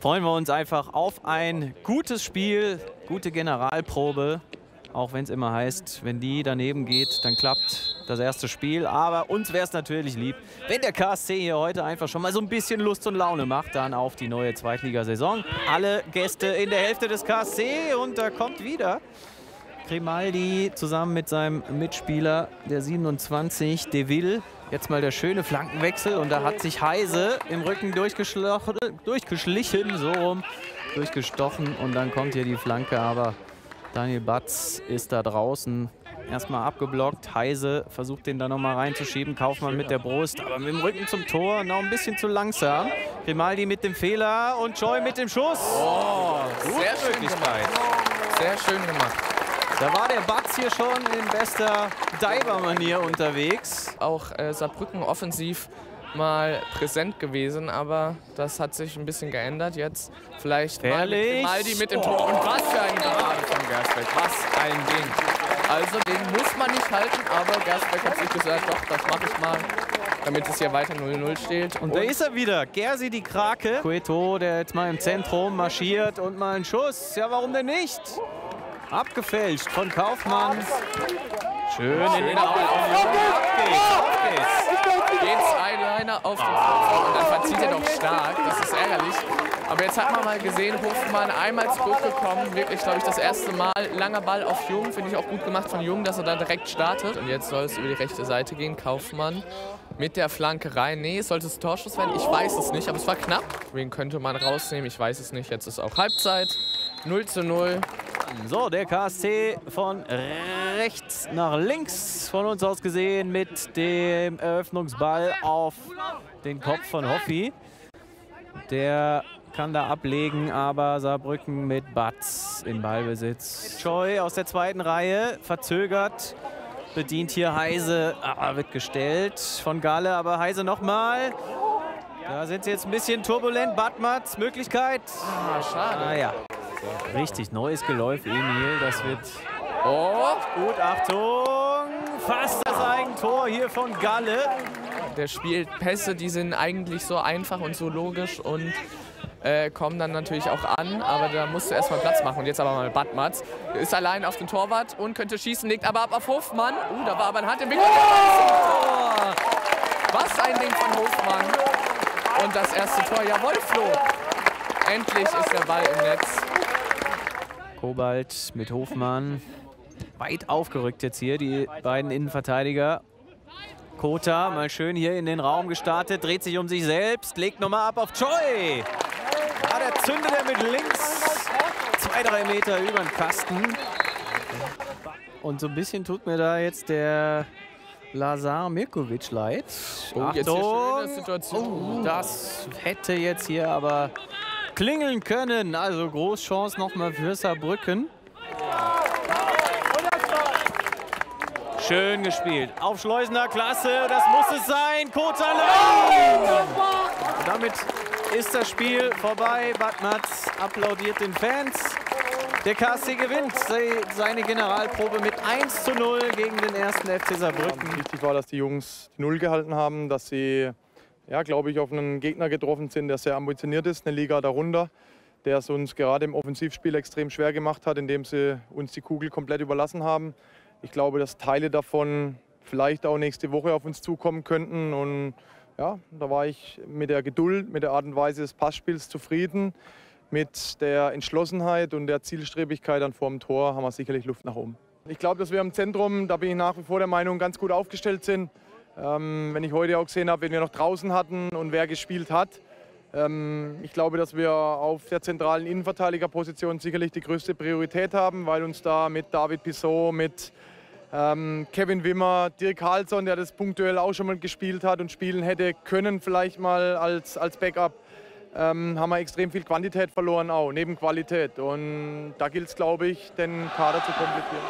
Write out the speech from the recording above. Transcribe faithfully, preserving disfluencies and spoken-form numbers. freuen wir uns einfach auf ein gutes Spiel, gute Generalprobe. Auch wenn es immer heißt, wenn die daneben geht, dann klappt das erste Spiel. Aber uns wäre es natürlich lieb, wenn der K S C hier heute einfach schon mal so ein bisschen Lust und Laune macht, dann auf die neue Zweitligasaison. Alle Gäste in der Hälfte des K S C und da kommt wieder Grimaldi zusammen mit seinem Mitspieler, der siebenundzwanzig, Deville. Jetzt mal der schöne Flankenwechsel und da hat sich Heise im Rücken durchgeschlichen, so rum, durchgestochen und dann kommt hier die Flanke, aber Daniel Batz ist da draußen erstmal abgeblockt. Heise versucht den da nochmal reinzuschieben. Kaufmann mit der Brust, aber mit dem Rücken zum Tor noch ein bisschen zu langsam. Grimaldi mit dem Fehler und Choi mit dem Schuss. Oh, sehr schön gemacht. Sehr schön gemacht. Da war der Batz hier schon in bester Diver-Manier unterwegs. Auch äh, Saarbrücken offensiv mal präsent gewesen, aber das hat sich ein bisschen geändert jetzt. Vielleicht Maldi mit dem oh. Tor. Und was für ein Gerade von Gersbeck. Was ein Ding. Also den muss man nicht halten, aber Gersbeck hat sich gesagt, doch, das mache ich mal, damit es hier weiter null null steht. Und, und da ist er wieder, Gersi die Krake. Cueto, der jetzt mal im Zentrum marschiert und mal einen Schuss. Ja, warum denn nicht? Abgefälscht von Kaufmann. Schön in den Augen. Auf den ah. und dann verzieht er doch stark, das ist ärgerlich. Aber jetzt hat man mal gesehen, Hofmann einmal zurückgekommen, wirklich, glaube ich, das erste Mal. Langer Ball auf Jung, finde ich auch gut gemacht von Jung, dass er da direkt startet. Und jetzt soll es über die rechte Seite gehen, Kaufmann mit der Flanke rein. Nee, sollte es Torschuss werden? Ich weiß es nicht, aber es war knapp. Wen könnte man rausnehmen? Ich weiß es nicht. Jetzt ist auch Halbzeit, null zu null. So, der K S C von rechts nach links von uns aus gesehen mit dem Eröffnungsball auf den Kopf von Hoffi. Der kann da ablegen, aber Saarbrücken mit Batz in Ballbesitz. Choi aus der zweiten Reihe, verzögert, bedient hier Heise, ah, wird gestellt von Galle, aber Heise nochmal. Da sind sie jetzt ein bisschen turbulent, Budmats, Möglichkeit. Ah, schade. Ah, ja. Richtig neues Geläuf, Emil, das wird... Oh, gut, Achtung, fast das Eigentor hier von Galle. Der spielt Pässe, die sind eigentlich so einfach und so logisch und äh, kommen dann natürlich auch an, aber da musst du erstmal Platz machen. Und jetzt aber mal Budmats, ist allein auf den Torwart und könnte schießen, legt aber ab auf Hofmann. Uh, da war aber ein Hand im Winkel. Oh! Was ein Ding von Hofmann. Und das erste Tor, jawohl, Flo. Endlich ist der Ball im Netz. Kobalt mit Hofmann. Weit aufgerückt jetzt hier, die beiden Innenverteidiger. Kotan mal schön hier in den Raum gestartet, dreht sich um sich selbst, legt nochmal ab auf Joy. Ja, der zündet er mit links. Zwei, drei Meter über den Kasten. Und so ein bisschen tut mir da jetzt der Lazar Mirkovic leid. Oh, Achtung. Jetzt hier schöne Situation. Oh, das hätte jetzt hier aber klingeln können. Also Großchance nochmal für Saarbrücken. Schön gespielt. Auf Schleusner, klasse. Das muss es sein. Kotan. Oh! Damit ist das Spiel vorbei. Budmats applaudiert den Fans. Der K S C gewinnt seine Generalprobe mit eins zu null gegen den ersten F C Saarbrücken. Wichtig war, dass die Jungs die Null gehalten haben, dass sie, ja, glaube ich, auf einen Gegner getroffen sind, der sehr ambitioniert ist, eine Liga darunter, der es uns gerade im Offensivspiel extrem schwer gemacht hat, indem sie uns die Kugel komplett überlassen haben. Ich glaube, dass Teile davon vielleicht auch nächste Woche auf uns zukommen könnten. Und ja, da war ich mit der Geduld, mit der Art und Weise des Passspiels zufrieden. Mit der Entschlossenheit und der Zielstrebigkeit dann vor dem Tor haben wir sicherlich Luft nach oben. Ich glaube, dass wir im Zentrum, da bin ich nach wie vor der Meinung, ganz gut aufgestellt sind. Ähm, wenn ich heute auch gesehen habe, wen wir noch draußen hatten und wer gespielt hat. Ähm, ich glaube, dass wir auf der zentralen Innenverteidigerposition sicherlich die größte Priorität haben, weil uns da mit David Piso, mit ähm, Kevin Wimmer, Dirk Halson, der das punktuell auch schon mal gespielt hat und spielen hätte können, vielleicht mal als, als Backup, Ähm, haben wir extrem viel Quantität verloren, auch neben Qualität. Und da gilt es, glaube ich, den Kader zu komplettieren.